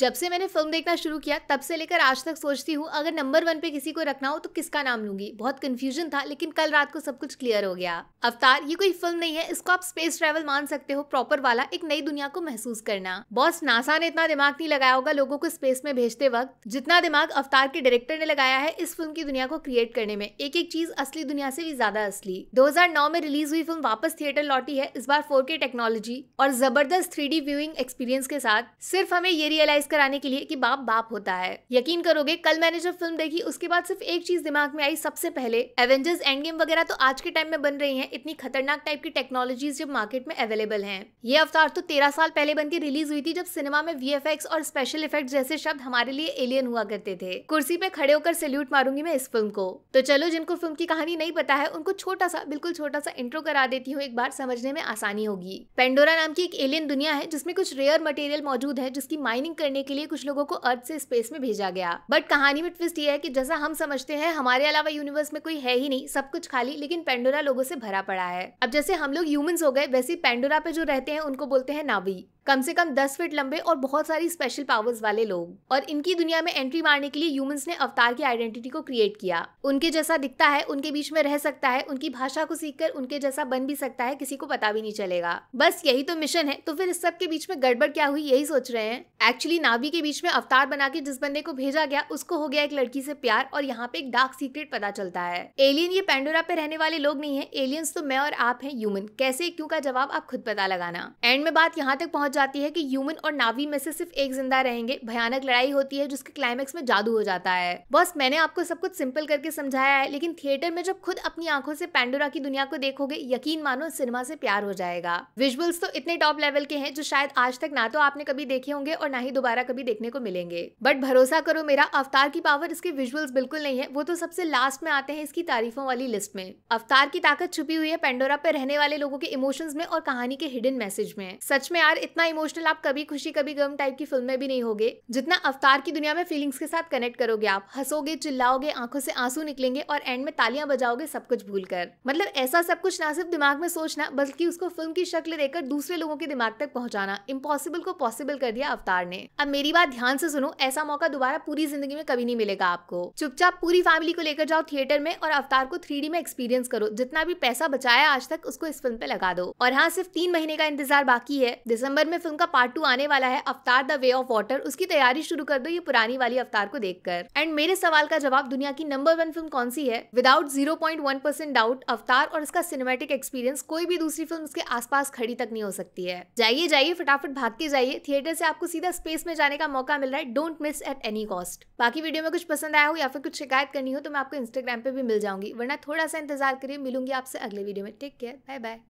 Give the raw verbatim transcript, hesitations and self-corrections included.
जब से मैंने फिल्म देखना शुरू किया तब से लेकर आज तक सोचती हूँ अगर नंबर वन पे किसी को रखना हो तो किसका नाम लूंगी। बहुत कंफ्यूजन था लेकिन कल रात को सब कुछ क्लियर हो गया। अवतार ये कोई फिल्म नहीं है, इसको आप स्पेस ट्रैवल मान सकते हो, प्रॉपर वाला एक नई दुनिया को महसूस करना। बॉस नासा ने इतना दिमाग नहीं लगाया होगा लोगों को स्पेस में भेजते वक्त जितना दिमाग अवतार के डायरेक्टर ने लगाया है इस फिल्म की दुनिया को क्रिएट करने में। एक एक चीज असली दुनिया से भी ज्यादा असली। दो हजार नौ में रिलीज हुई फिल्म वापस थिएटर लौटी है, इस बार फोर के टेक्नोलॉजी और जबरदस्त थ्री डी व्यूइंग एक्सपीरियंस के साथ, सिर्फ हमें ये रियलाइज कराने के लिए कि बाप बाप होता है। यकीन करोगे कल मैंने जब फिल्म देखी उसके बाद सिर्फ एक चीज दिमाग में आई सबसे पहले, एवेंजर्स एंड गेम वगैरह तो आज के टाइम में बन रही हैं, इतनी खतरनाक टाइप की टेक्नोलॉजीज जब मार्केट में अवेलेबल हैं। ये अवतार तो तेरह साल पहले बनकर रिलीज हुई थी जब सिनेमा में वी एफ एक्स और स्पेशल इफेक्ट जैसे शब्द हमारे लिए एलियन हुआ करते थे। कुर्सी पे खड़े होकर सैल्यूट मारूंगी मैं इस फिल्म को। तो चलो जिनको फिल्म की कहानी नहीं पता है उनको छोटा सा बिल्कुल छोटा सा इंट्रो करा देती हूँ, एक बार समझने में आसानी होगी। पेंडोरा नाम की एक एलियन दुनिया है जिसमें कुछ रेयर मटेरियल मौजूद है जिसकी माइनिंग करने के लिए कुछ लोगों को अर्थ से स्पेस में भेजा गया। बट कहानी में ट्विस्ट ये है कि जैसा हम समझते हैं हमारे अलावा यूनिवर्स में कोई है ही नहीं, सब कुछ खाली, लेकिन पेंडोरा लोगों से भरा पड़ा है। अब जैसे हम लोग ह्यूमंस हो गए वैसे पेंडोरा पे जो रहते हैं उनको बोलते हैं नावी, कम से कम दस फीट लंबे और बहुत सारी स्पेशल पावर्स वाले लोग। और इनकी दुनिया में एंट्री मारने के लिए ह्यूमंस ने अवतार की आइडेंटिटी को क्रिएट किया। उनके जैसा दिखता है, उनके बीच में रह सकता है, उनकी भाषा को सीखकर उनके जैसा बन भी सकता है, किसी को पता भी नहीं चलेगा। बस यही तो मिशन है। तो फिर इस सब के बीच में गड़बड़ क्या हुई यही सोच रहे हैं। एक्चुअली नावी के बीच में अवतार बना के जिस बंदे को भेजा गया उसको हो गया एक लड़की से प्यार और यहाँ पे एक डार्क सीक्रेट पता चलता है। एलियन ये पेंडोरा पे रहने वाले लोग नहीं है, एलियंस तो मैं और आप है ह्यूमन। कैसे क्यों का जवाब आप खुद पता लगाना। एंड में बात यहाँ तक पहुँच जाती है कि ह्यूमन और नावी में से सिर्फ एक जिंदा रहेंगे। भयानक लड़ाई होती है जिसके क्लाइमेक्स में जादू हो जाता है। बस मैंने आपको सब कुछ सिंपल करके समझाया है लेकिन थिएटर में जब खुद अपनी आंखों से पेंडोरा की दुनिया को देखोगे यकीन मानो सिनेमा से प्यार हो जाएगा। विजुअल्स तो इतने टॉप लेवल के हैं जो शायद आज तक ना तो आपने कभी देखे होंगे और ना ही दोबारा कभी देखने को मिलेंगे। बट भरोसा करो मेरा, अवतार की पावर इसके विजुअल्स बिल्कुल नहीं है, वो तो सबसे लास्ट में आते हैं इसकी तारीफों वाली लिस्ट में। अवतार की ताकत छुपी हुई है पेंडोरा पे रहने वाले लोगों के इमोशंस में और कहानी के हिडन मैसेज में। सच में यार इतना इमोशनल आप कभी खुशी कभी गम टाइप की फिल्म में भी नहीं होगे जितना अवतार की दुनिया में फीलिंग्स के साथ कनेक्ट करोगे। आप हंसोगे, चिल्लाओगे, आंखों से आंसू निकलेंगे और एंड में तालियां बजाओगे सब कुछ भूलकर। मतलब ऐसा सब कुछ ना सिर्फ दिमाग में सोचना बल्कि उसको फिल्म की शक्ल देकर दूसरे लोगों के दिमाग तक पहुंचाना, इम्पॉसिबल को पॉसिबल कर दिया अवतार ने। अब मेरी बात ध्यान से सुनो, ऐसा मौका दोबारा पूरी जिंदगी में कभी नहीं मिलेगा आपको। चुपचाप पूरी फैमिली को लेकर जाओ थिएटर में और अवतार को थ्री डी में एक्सपीरियंस करो। जितना भी पैसा बचाया आज तक उसको इस फिल्म पे लगा दो। और हाँ, सिर्फ तीन महीने का इंतजार बाकी है, दिसंबर में फिल्म का पार्ट टू आने वाला है, अवतार द वे ऑफ वाटर, उसकी तैयारी शुरू कर दो ये पुरानी वाली अवतार को देखकर। एंड मेरे सवाल का जवाब, दुनिया की नंबर वन फिल्म कौन सी है? Without zero point one percent doubt Avatar और इसका सिनेमैटिक एक्सपीरियंस कोई भी दूसरी फिल्म उसके आसपास खड़ी तक नहीं हो सकती है। जाइए जाइए फटाफट भाग के जाइए, थिएटर से आपको सीधा स्पेस में जाने का मौका मिल रहा है। Don't miss at any cost. बाकी वीडियो में कुछ पसंद आया हो या फिर कुछ शिकायत करनी हो तो मैं आपको इंस्टाग्राम पे भी मिल जाऊंगी, वरना थोड़ा सा इंतजार करिए। मिलूंगी आपसे अगले वीडियो में। Take care, bye bye.